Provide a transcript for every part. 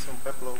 Jason Peplow.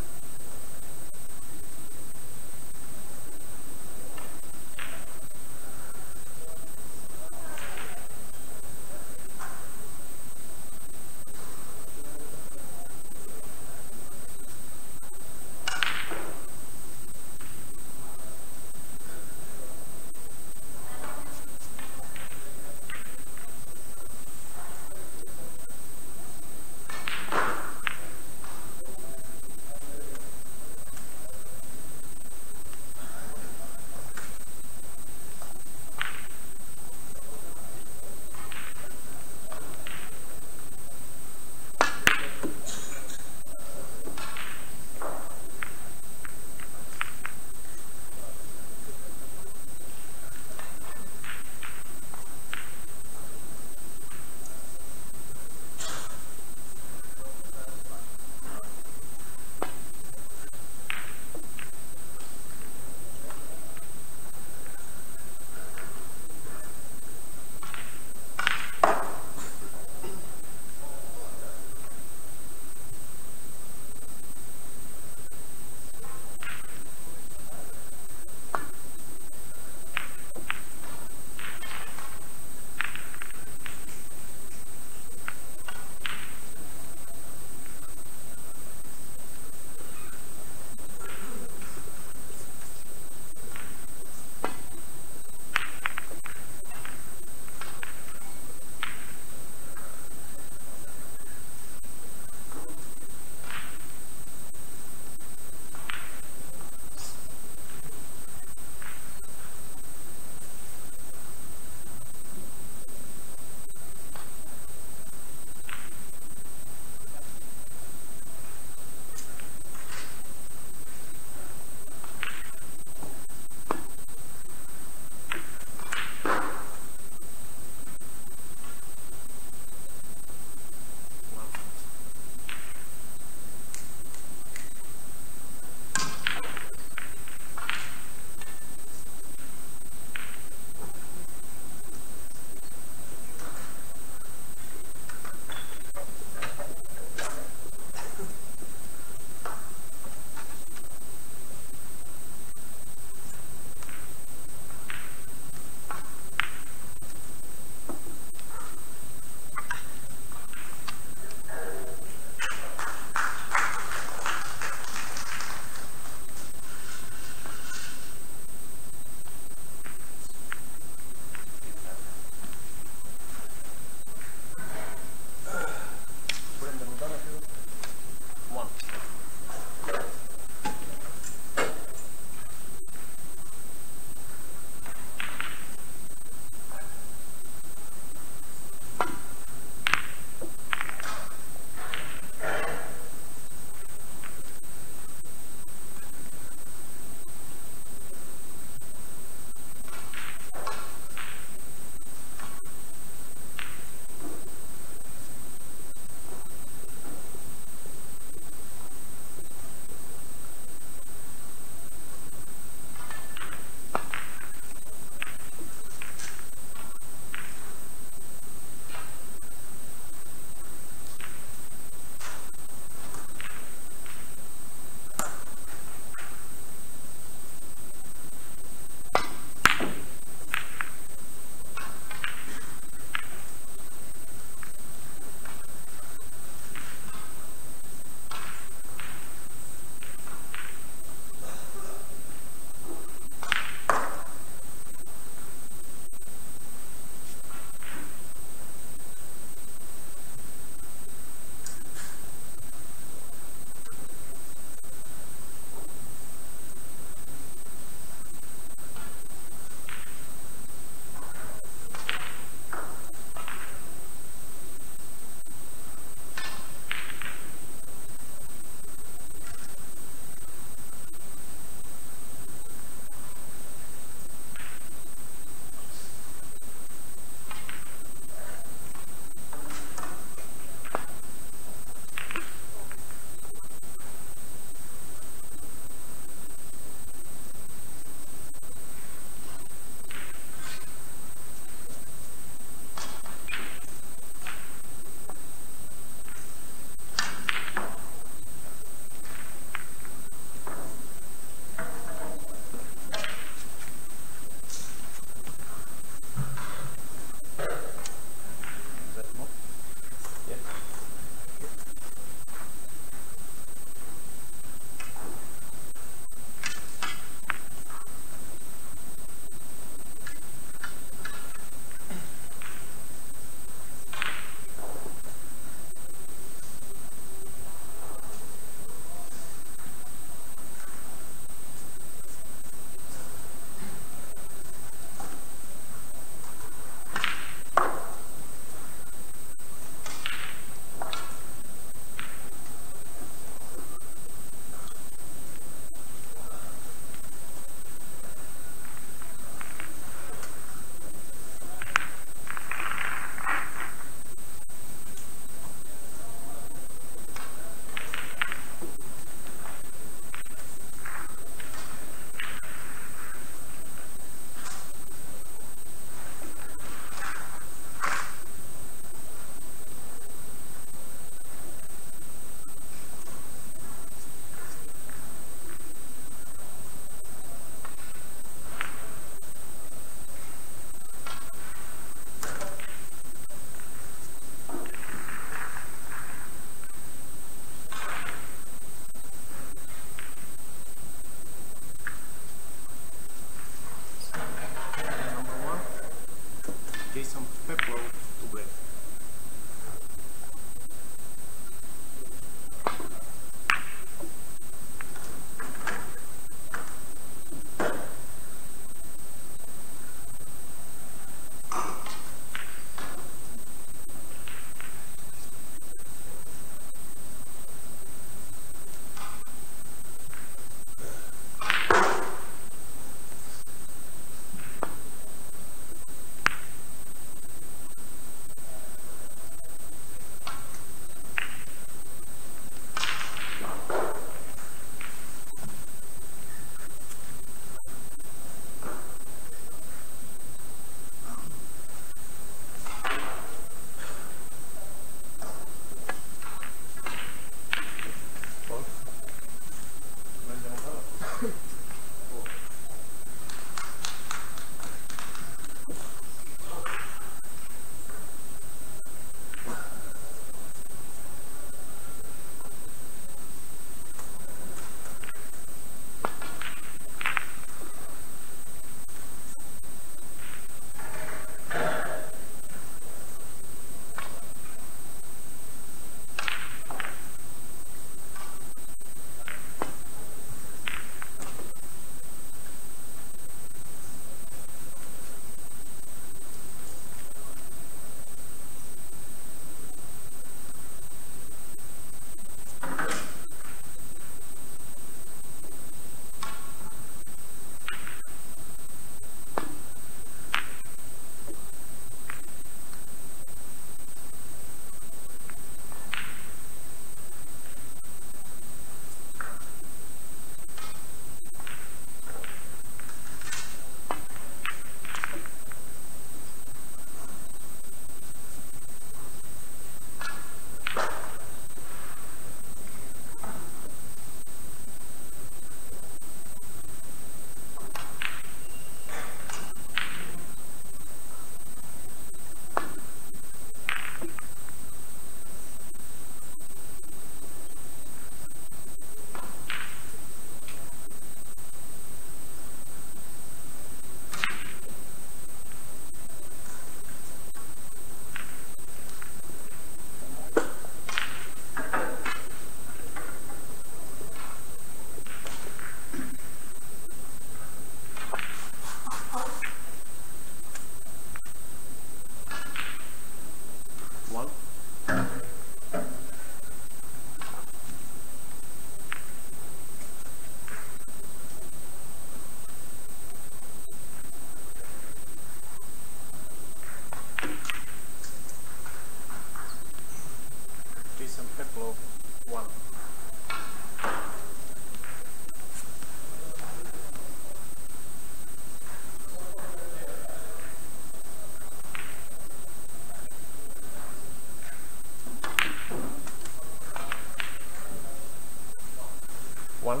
1.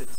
6.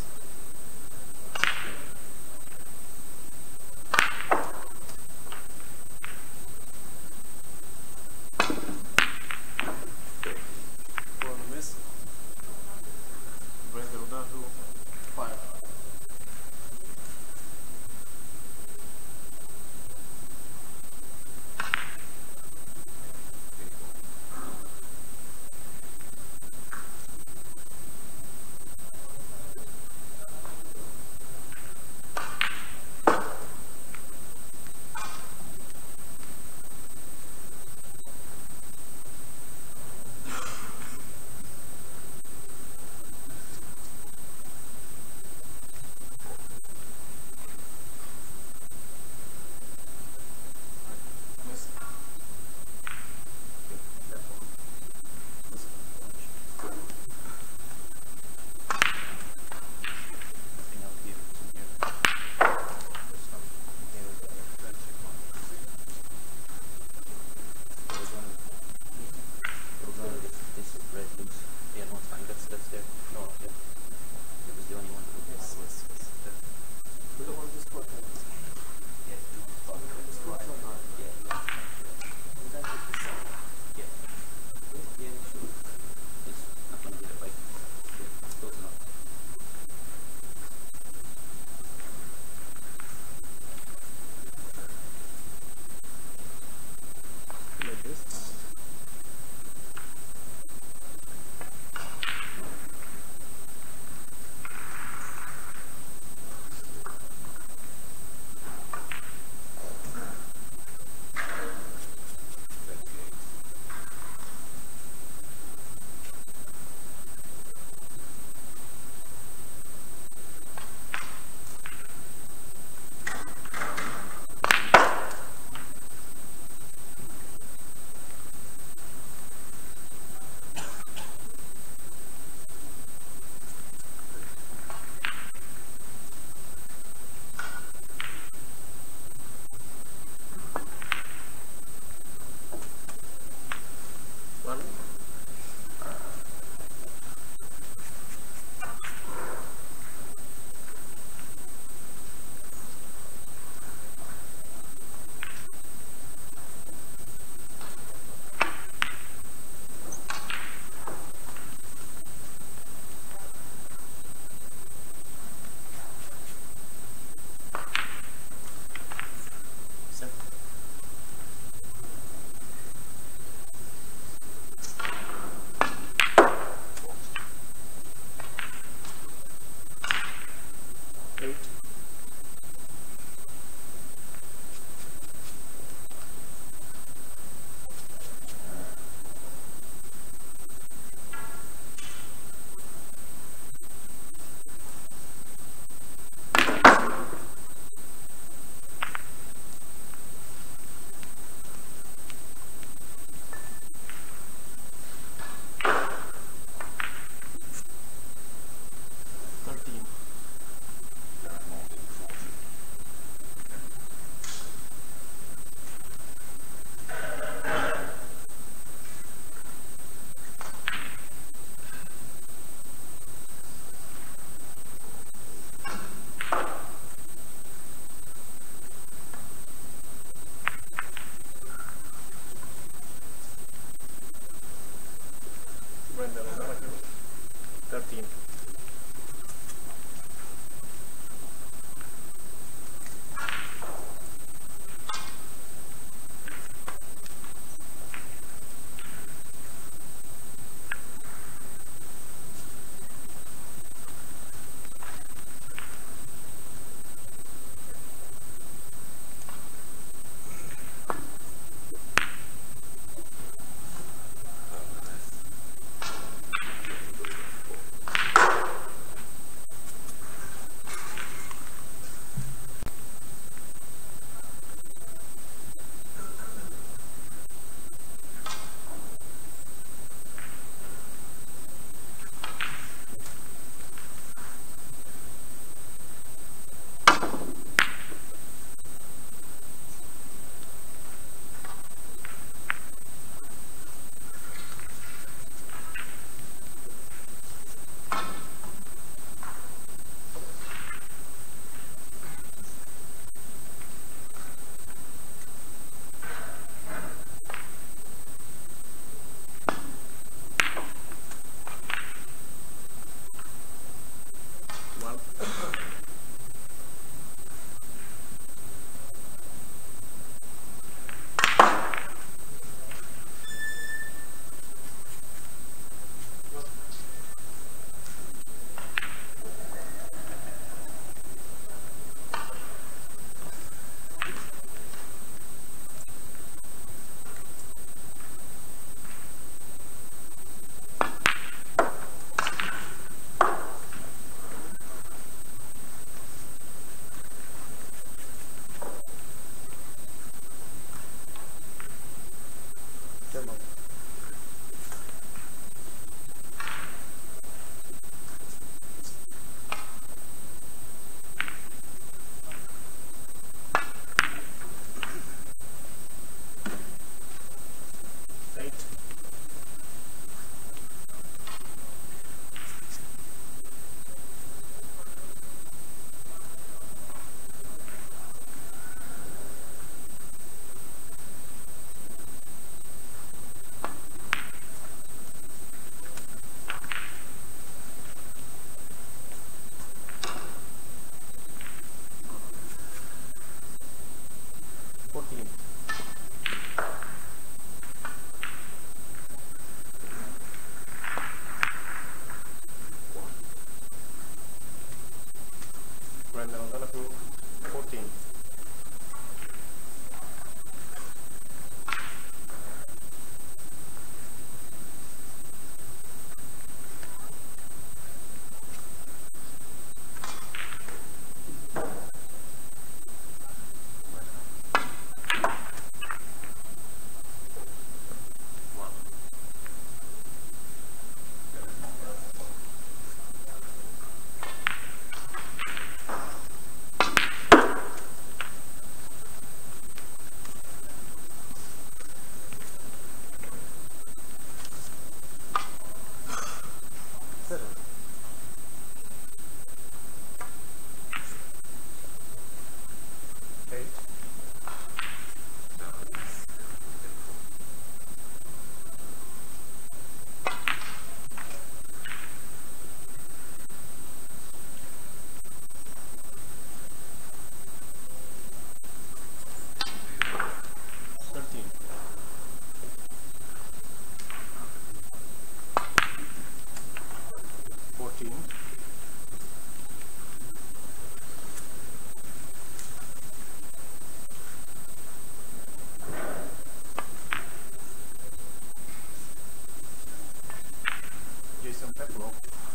Jason Peplow,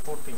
14.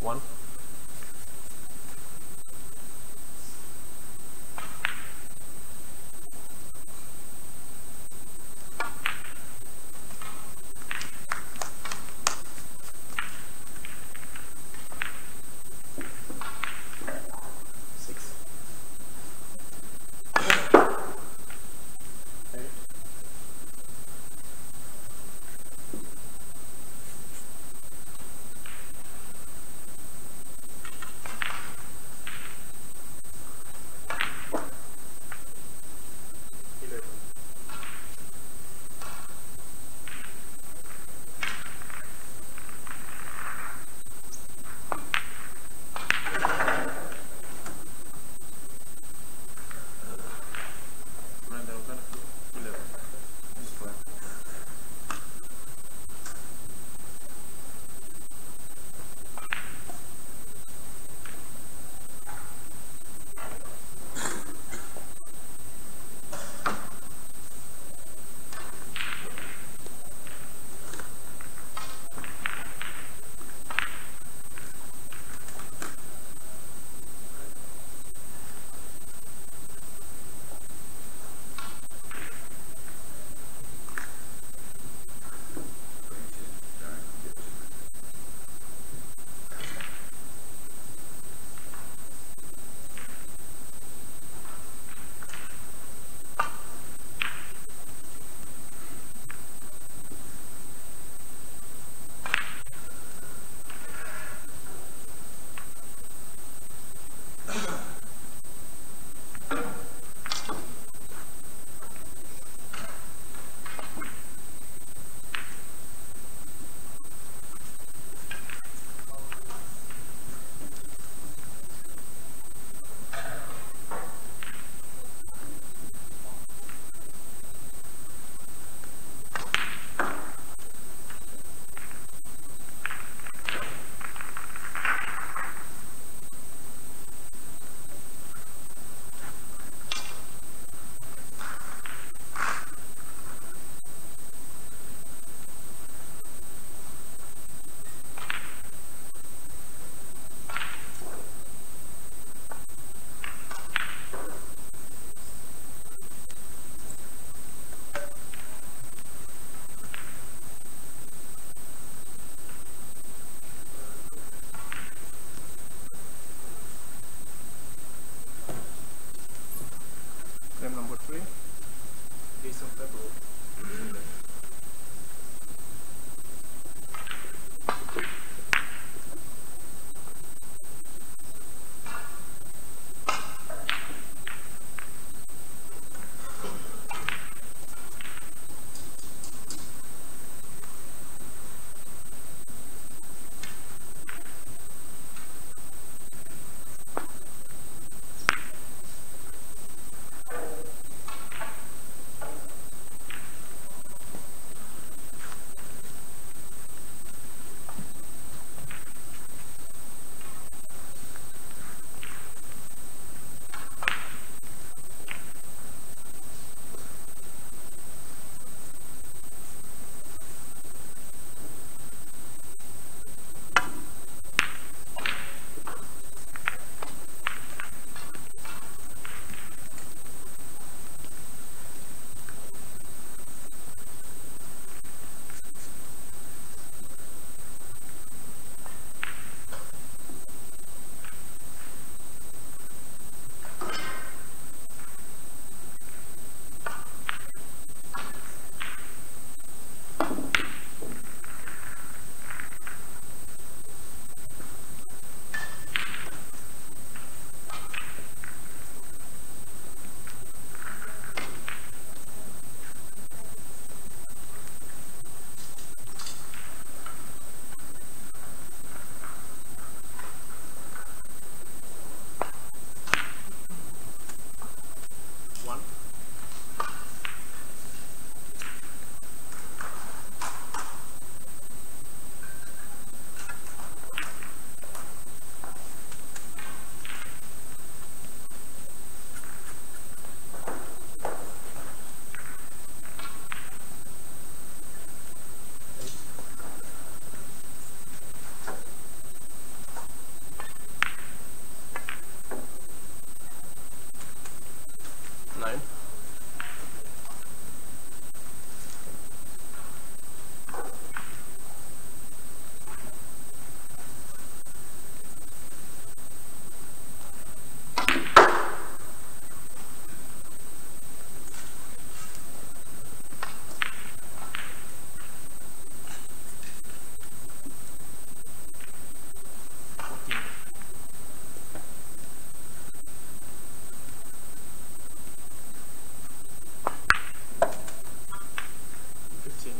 One. 17.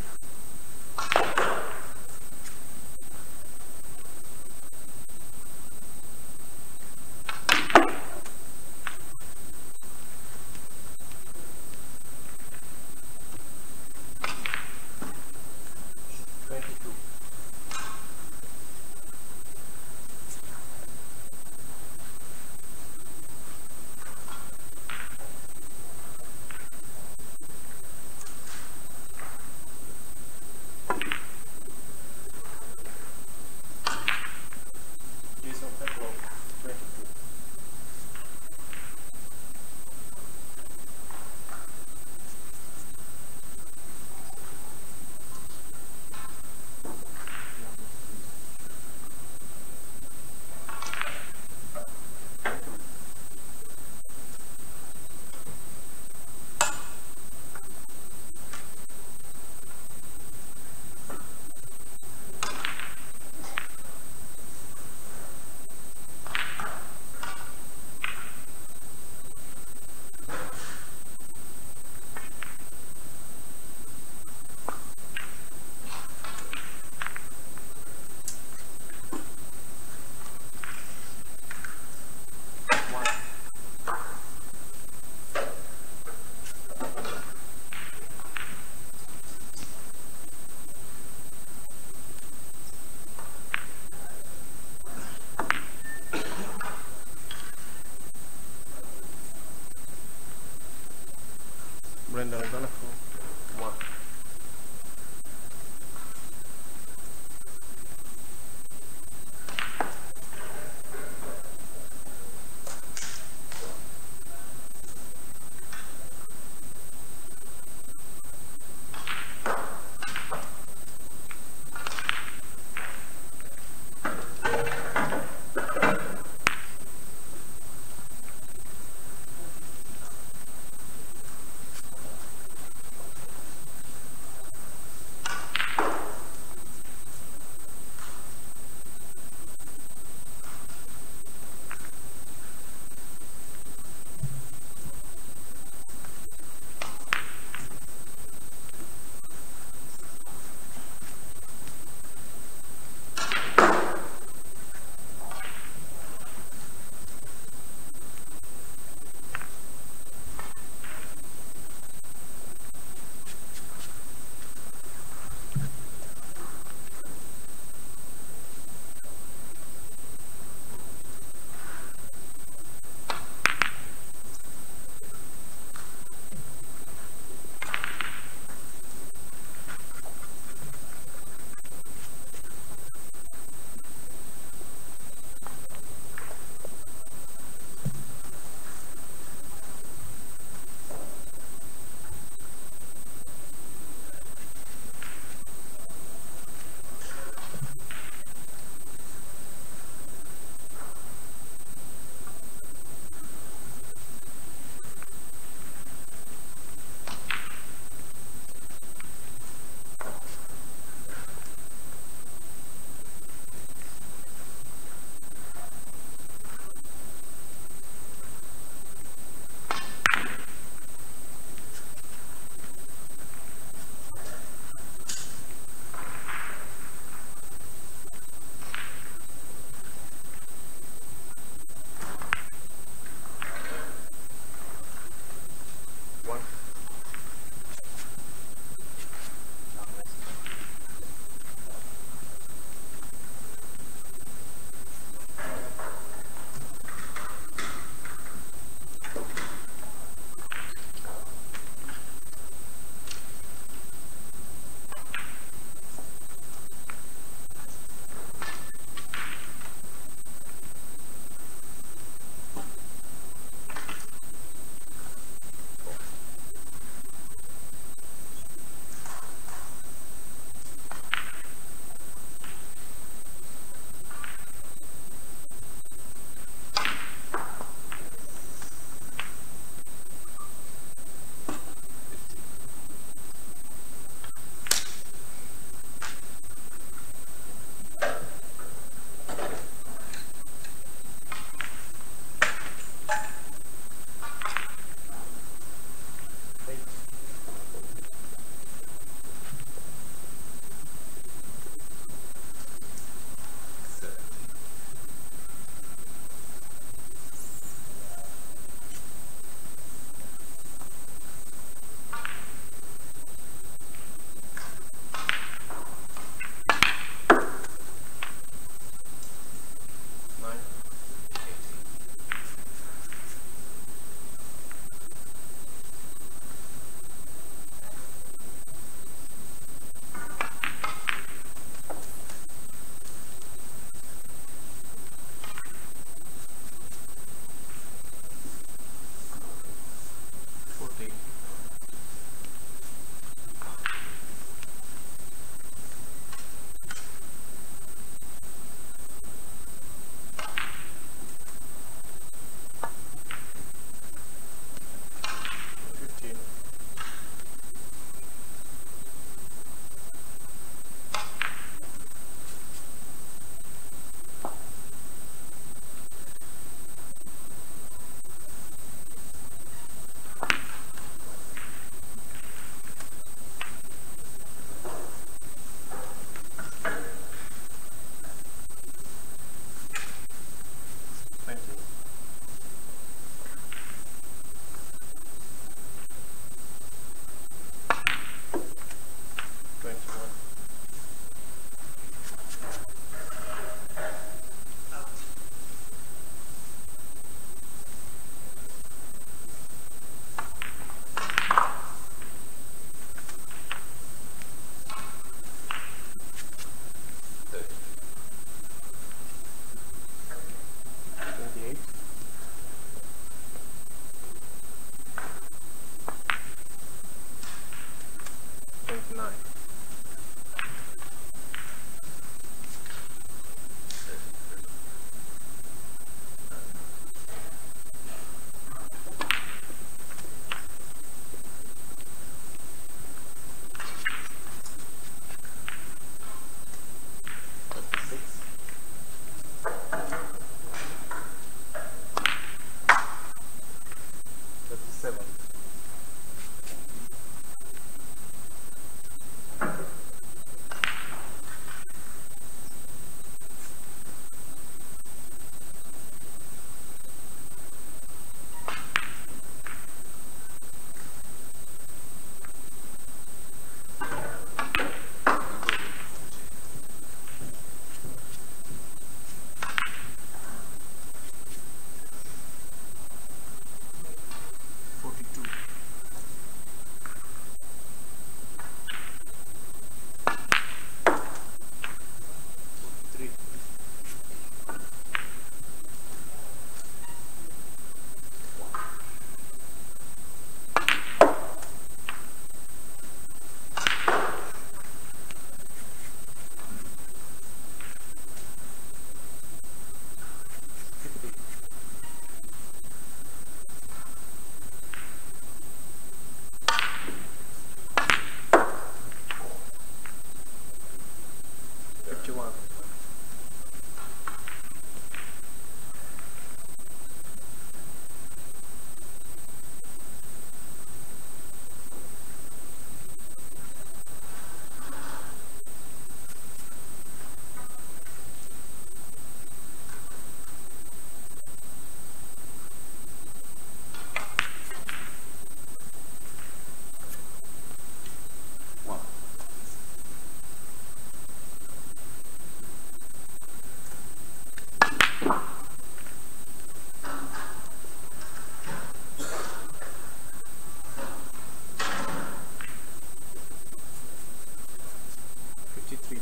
53.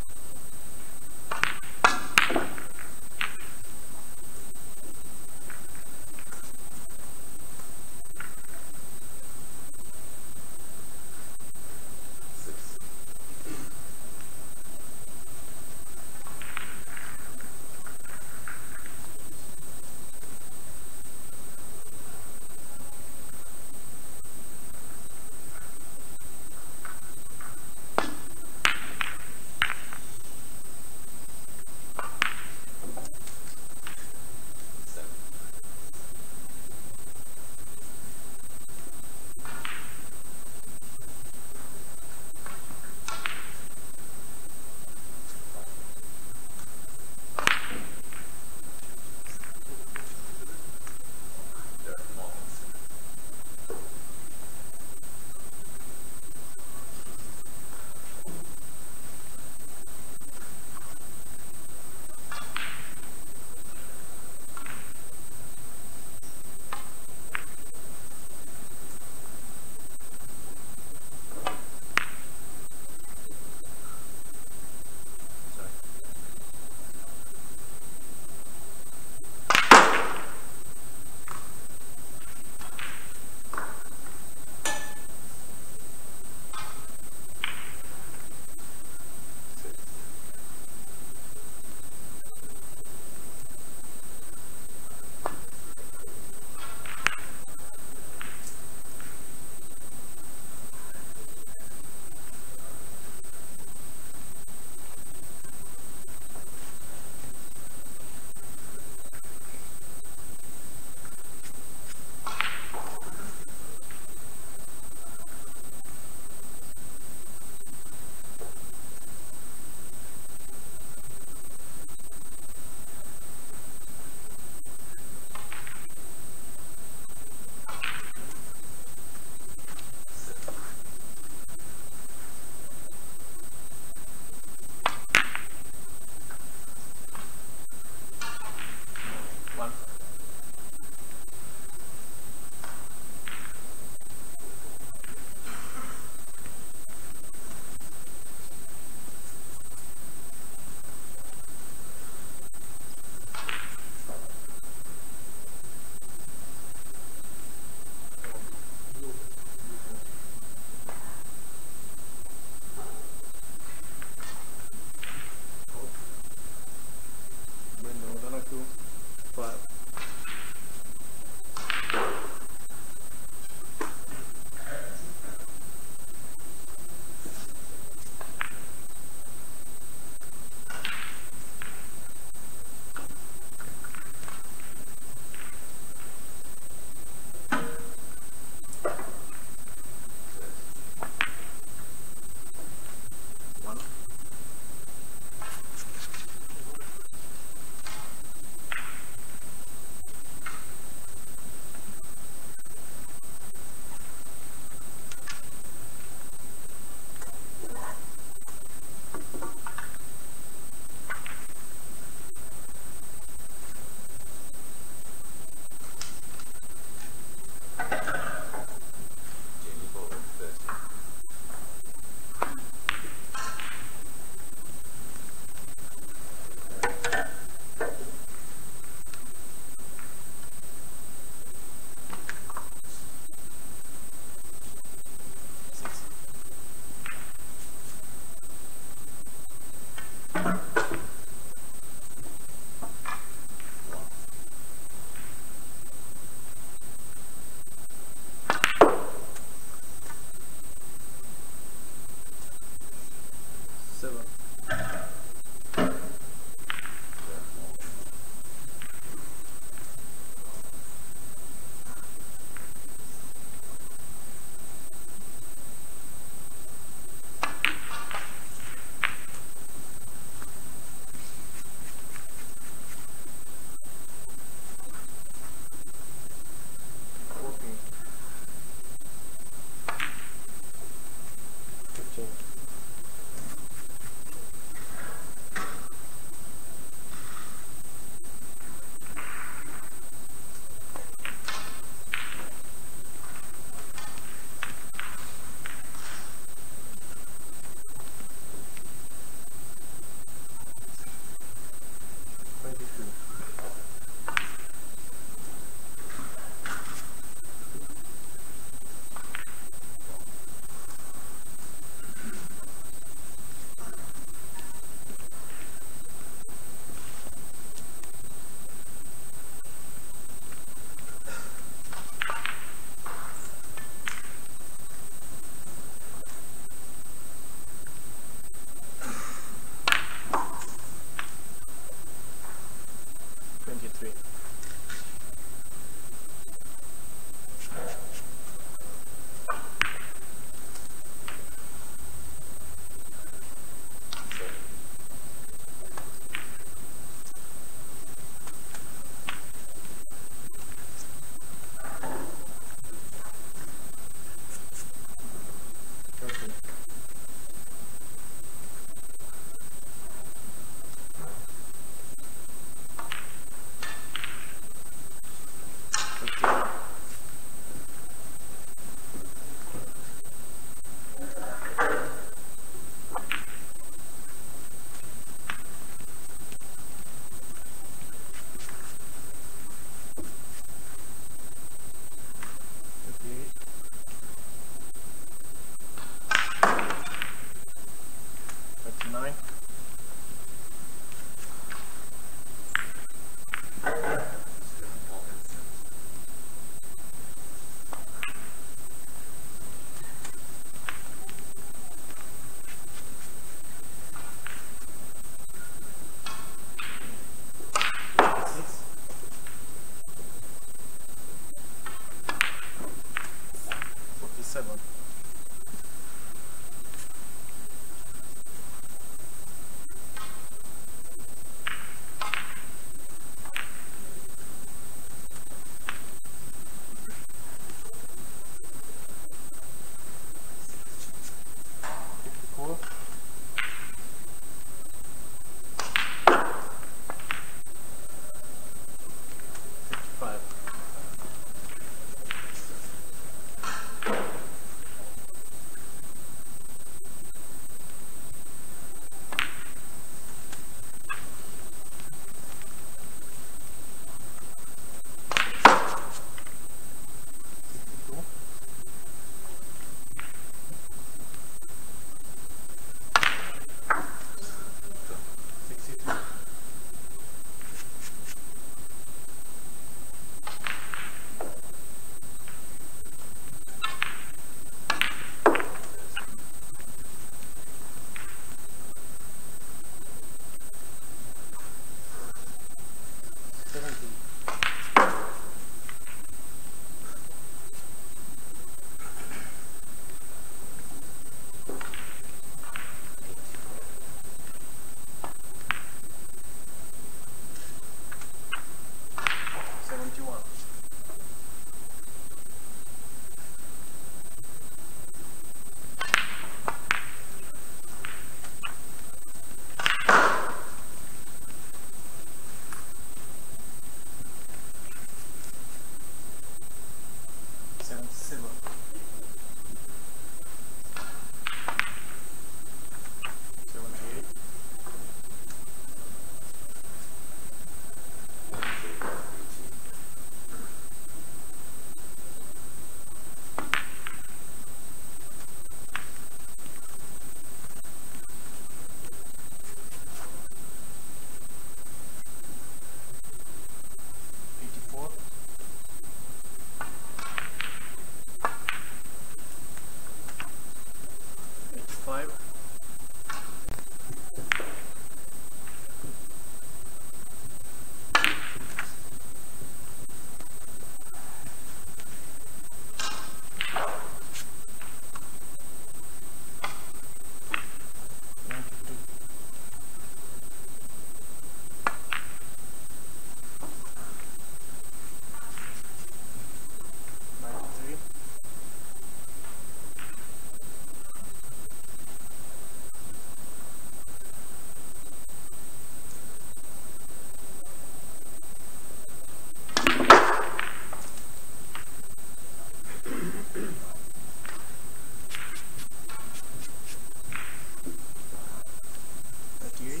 58.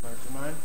Fire command.